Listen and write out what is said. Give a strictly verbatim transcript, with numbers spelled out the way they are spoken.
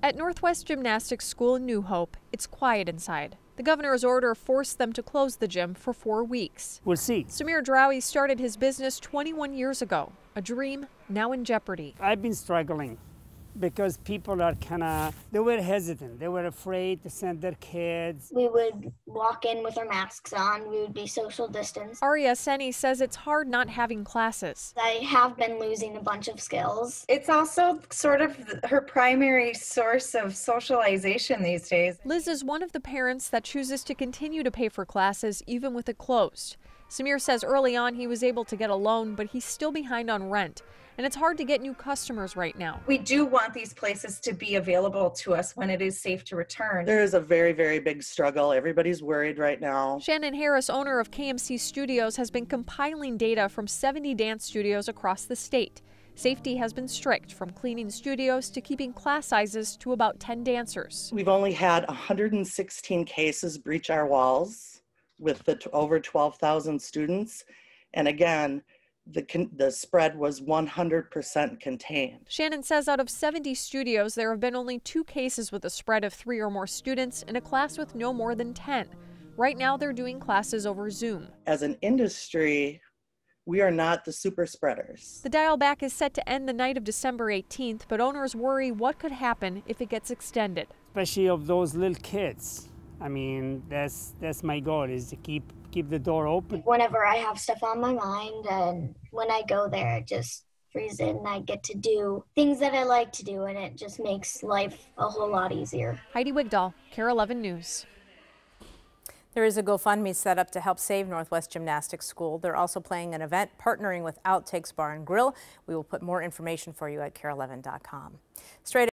At Northwest Gymnastics School in New Hope, it's quiet inside. The governor's order forced them to close the gym for four weeks. We'll see. Samir Drowi started his business twenty-one years ago, a dream now in jeopardy. I've been struggling because people are kind of, they were hesitant. They were afraid to send their kids. We would walk in with our masks on. We would be social distanced. Arya Seni says it's hard not having classes. I have been losing a bunch of skills. It's also sort of her primary source of socialization these days. Liz is one of the parents that chooses to continue to pay for classes even with it closed. Samir says early on he was able to get a loan, but he's still behind on rent, and it's hard to get new customers right now. We do want these places to be available to us when it is safe to return. There is a very, very big struggle. Everybody's worried right now. Shannon Harris, owner of K M C Studios, has been compiling data from seventy dance studios across the state. Safety has been strict, from cleaning studios to keeping class sizes to about ten dancers. We've only had one hundred sixteen cases breach our walls with the t- over twelve thousand students, and again, The, con the spread was one hundred percent contained. Shannon says out of seventy studios, there have been only two cases with a spread of three or more students in a class with no more than ten. Right now, they're doing classes over Zoom. As an industry, we are not the super spreaders. The dial back is set to end the night of December eighteenth, but owners worry what could happen if it gets extended. Especially of those little kids. I mean, that's, that's my goal, is to keep keep the door open. Whenever I have stuff on my mind and when I go there, it just frees in and I get to do things that I like to do, and it just makes life a whole lot easier. Heidi Wigdahl, KARE eleven News. There is a GoFundMe set up to help save Northwest Gymnastics School. They're also playing an event partnering with Outtakes Bar and Grill. We will put more information for you at care eleven dot com. Straight